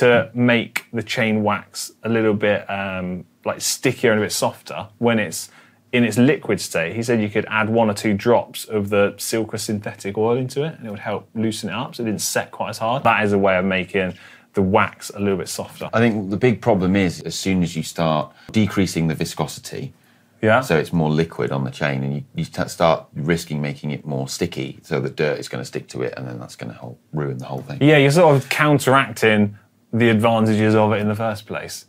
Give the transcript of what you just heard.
to make the chain wax a little bit like stickier and a bit softer when it's in its liquid state. He said you could add 1 or 2 drops of the Silka synthetic oil into it and it would help loosen it up so it didn't set quite as hard. That is a way of making the wax a little bit softer. I think the big problem is as soon as you start decreasing the viscosity, yeah, so it's more liquid on the chain and you start risking making it more sticky, so the dirt is going to stick to it and then that's going to ruin the whole thing. Yeah, you're sort of counteracting the advantages of it in the first place.